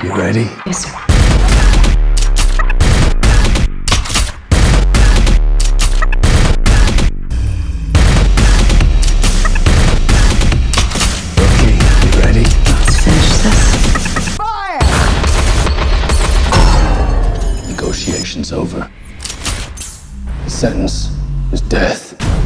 You ready? Yes, sir. Rookie, you ready? Let's finish this. Fire! Negotiations over. The sentence is death.